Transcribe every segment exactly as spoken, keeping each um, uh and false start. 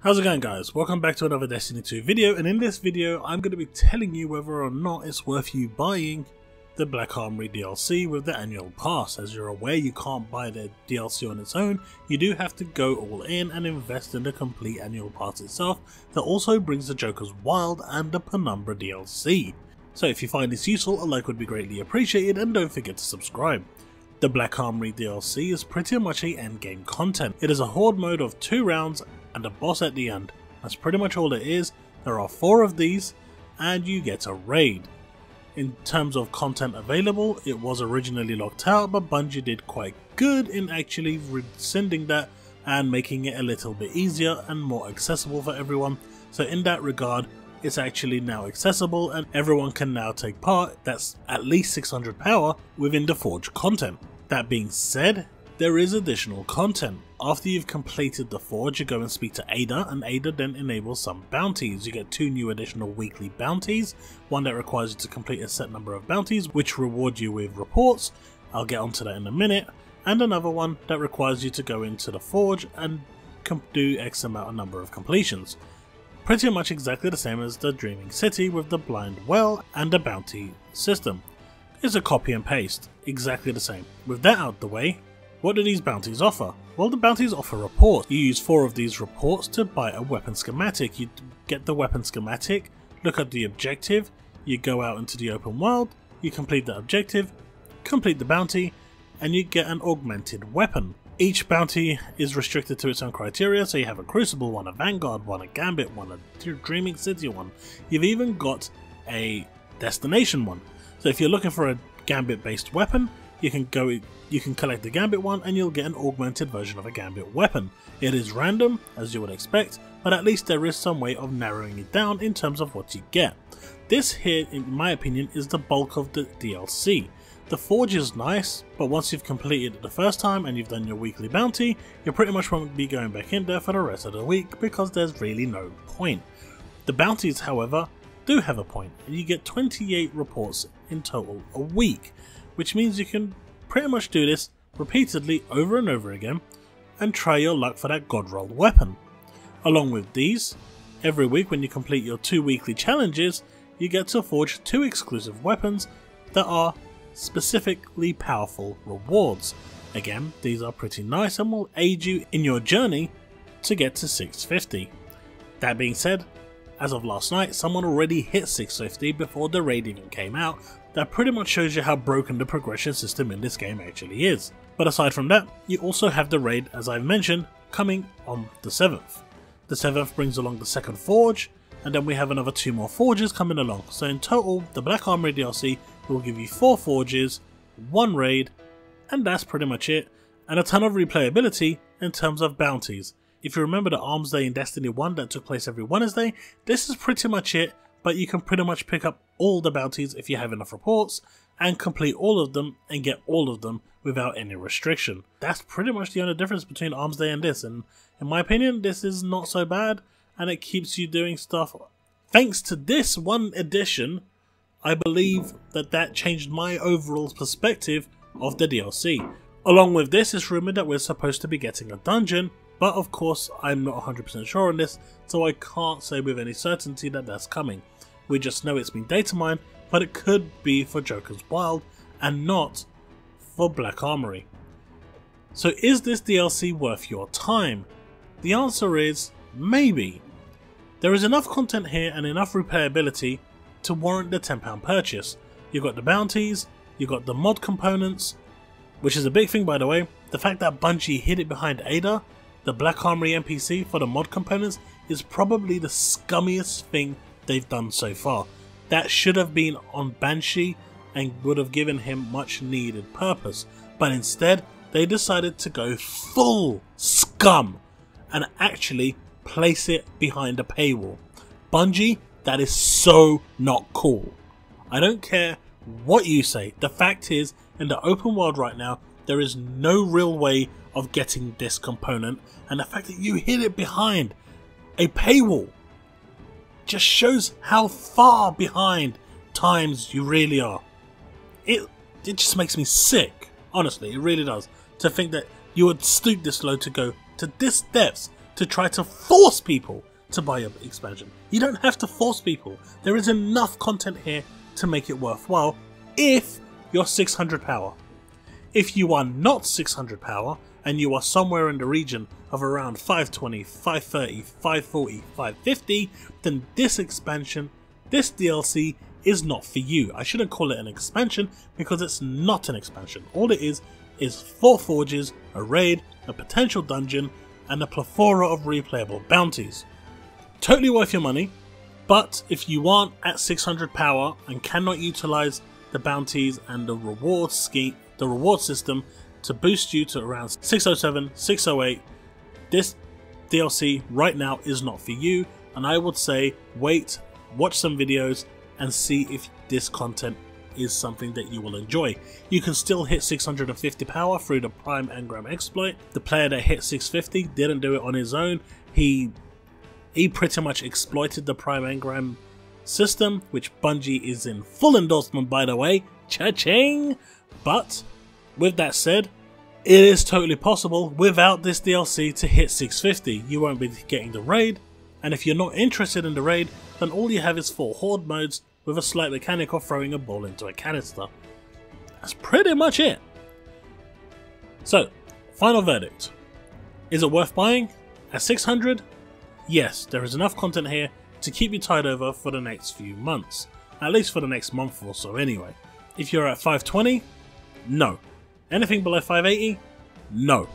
How's it going, guys? Welcome back to another Destiny two video, and in this video I'm going to be telling you whether or not it's worth you buying the Black Armory D L C with the annual pass. As you're aware, you can't buy the D L C on its own. You do have to go all in and invest in the complete annual pass itself that also brings the Joker's Wild and the Penumbra D L C. So if you find this useful, a like would be greatly appreciated, and don't forget to subscribe. The Black Armory D L C is pretty much the endgame content. It is a horde mode of two rounds and a boss at the end. That's pretty much all it is. There are four of these and you get a raid. In terms of content available, it was originally locked out, but Bungie did quite good in actually rescinding that and making it a little bit easier and more accessible for everyone. So in that regard, it's actually now accessible and everyone can now take part. That's at least six hundred power within the Forge content. That being said, there is additional content. After you've completed the Forge, you go and speak to Ada, and Ada then enables some bounties. You get two new additional weekly bounties, one that requires you to complete a set number of bounties which reward you with reports, I'll get onto that in a minute, and another one that requires you to go into the Forge and do X amount of number of completions. Pretty much exactly the same as the Dreaming City with the Blind Well and the bounty system. It's a copy and paste, exactly the same. With that out the way, what do these bounties offer? Well, the bounties offer reports. You use four of these reports to buy a weapon schematic. You get the weapon schematic, look at the objective, you go out into the open world, you complete the objective, complete the bounty, and you get an augmented weapon. Each bounty is restricted to its own criteria, so you have a Crucible one, a Vanguard one, a Gambit one, a Dreaming City one. You've even got a Destination one. So if you're looking for a Gambit based weapon, You can go, you can collect the Gambit one and you'll get an augmented version of a Gambit weapon. It is random, as you would expect, but at least there is some way of narrowing it down in terms of what you get. This here, in my opinion, is the bulk of the D L C. The Forge is nice, but once you've completed it the first time and you've done your weekly bounty, you pretty much won't be going back in there for the rest of the week because there's really no point. The bounties, however, do have a point, and you get twenty-eight reports in total a week, which means you can pretty much do this repeatedly over and over again and try your luck for that god roll weapon. Along with these, every week when you complete your two weekly challenges, you get to forge two exclusive weapons that are specifically powerful rewards. Again, these are pretty nice and will aid you in your journey to get to six fifty. That being said, as of last night, someone already hit six fifty before the raid even came out. That pretty much shows you how broken the progression system in this game actually is. But aside from that, you also have the raid, as I've mentioned, coming on the seventh. The seventh brings along the second Forge, and then we have another two more Forges coming along. So in total, the Black Armory D L C will give you four Forges, one raid, and that's pretty much it. And a ton of replayability in terms of bounties. If you remember the Arms Day in Destiny one that took place every Wednesday, this is pretty much it, but you can pretty much pick up all the bounties if you have enough reports and complete all of them and get all of them without any restriction. That's pretty much the only difference between Arms Day and this, and in my opinion this is not so bad, and it keeps you doing stuff. Thanks to this one edition, I believe that that changed my overall perspective of the D L C. Along with this, it's rumoured that we're supposed to be getting a dungeon, but of course I'm not one hundred percent sure on this, so I can't say with any certainty that that's coming. We just know it's been data mined, but it could be for Joker's Wild and not for Black Armory. So is this D L C worth your time? The answer is maybe. There is enough content here and enough replayability to warrant the ten pound purchase. You've got the bounties, you've got the mod components, which is a big thing by the way. The fact that Bungie hid it behind Ada, the Black Armory N P C for the mod components, is probably the scummiest thing they've done so far. That should have been on Banshee and would have given him much needed purpose, but instead they decided to go full scum and actually place it behind a paywall. Bungie, that is so not cool. I don't care what you say, the fact is in the open world right now there is no real way of getting this component, and the fact that you hid it behind a paywall just shows how far behind times you really are. It it just makes me sick, honestly, it really does, to think that you would stoop this low to go to this depths to try to force people to buy your expansion. You don't have to force people. There is enough content here to make it worthwhile if you're six hundred power. If you are not six hundred power and you are somewhere in the region of around five twenty, five thirty, five forty, five fifty, then this expansion, this D L C is not for you. I shouldn't call it an expansion because it's not an expansion. All it is is four forges, a raid, a potential dungeon, and a plethora of replayable bounties. Totally worth your money, but if you aren't at six hundred power and cannot utilize the bounties and the reward scheme, the reward system to boost you to around six oh seven, six oh eight, this D L C right now is not for you, and I would say wait, watch some videos and see if this content is something that you will enjoy. You can still hit six hundred fifty power through the Prime Engram exploit. The player that hit six fifty didn't do it on his own. He he pretty much exploited the Prime Engram system, which Bungie is in full endorsement, by the way. Cha-ching! But with that said, it is totally possible without this D L C to hit six fifty. You won't be getting the raid, and if you're not interested in the raid, then all you have is four horde modes with a slight mechanic of throwing a ball into a canister. That's pretty much it. So, final verdict. Is it worth buying? At six hundred? Yes, there is enough content here to keep you tied over for the next few months. At least for the next month or so anyway. If you're at five twenty? No. Anything below five eighty? No.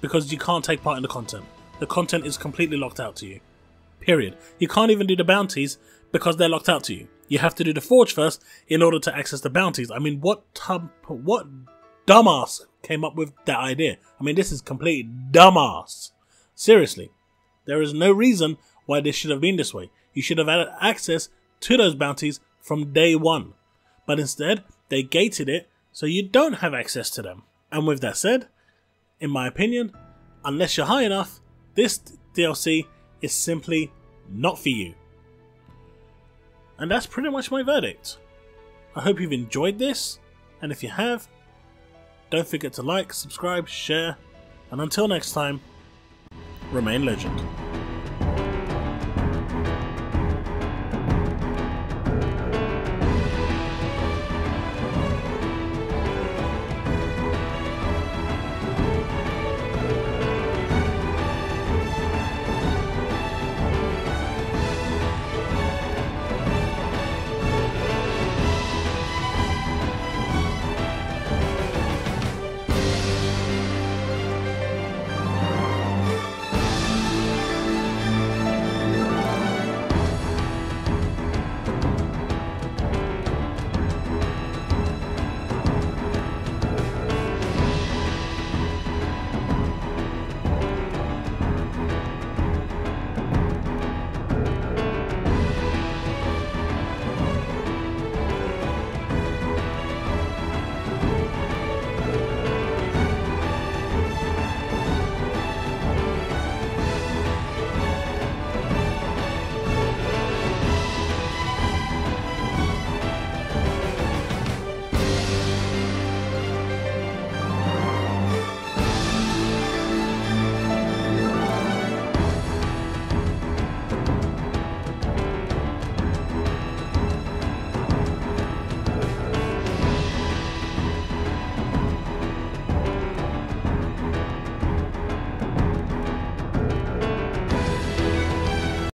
Because you can't take part in the content. The content is completely locked out to you. Period. You can't even do the bounties because they're locked out to you. You have to do the forge first in order to access the bounties. I mean, what tub, what dumbass came up with that idea? I mean, this is complete dumbass. Seriously. There is no reason why this should have been this way. You should have had access to those bounties from day one. But instead, they gated it so you don't have access to them. And with that said, in my opinion, unless you're high enough, this D L C is simply not for you. And that's pretty much my verdict. I hope you've enjoyed this, and if you have, don't forget to like, subscribe, share, and until next time, remain legend.